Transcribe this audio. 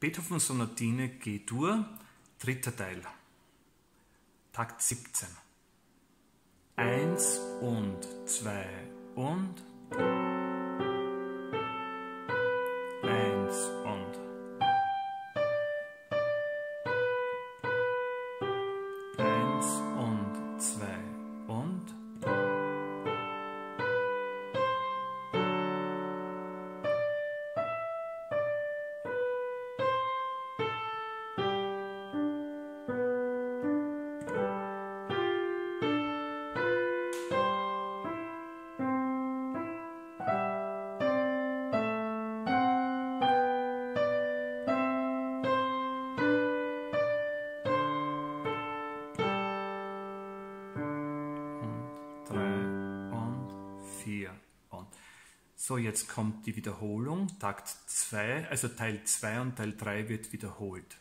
Beethoven Sonatine G-Dur, dritter Teil, Takt 17. 1 und 2 und 1 und 1 und 2 und 4. Und so, jetzt kommt die Wiederholung, Takt 2, also Teil 2 und Teil 3 wird wiederholt.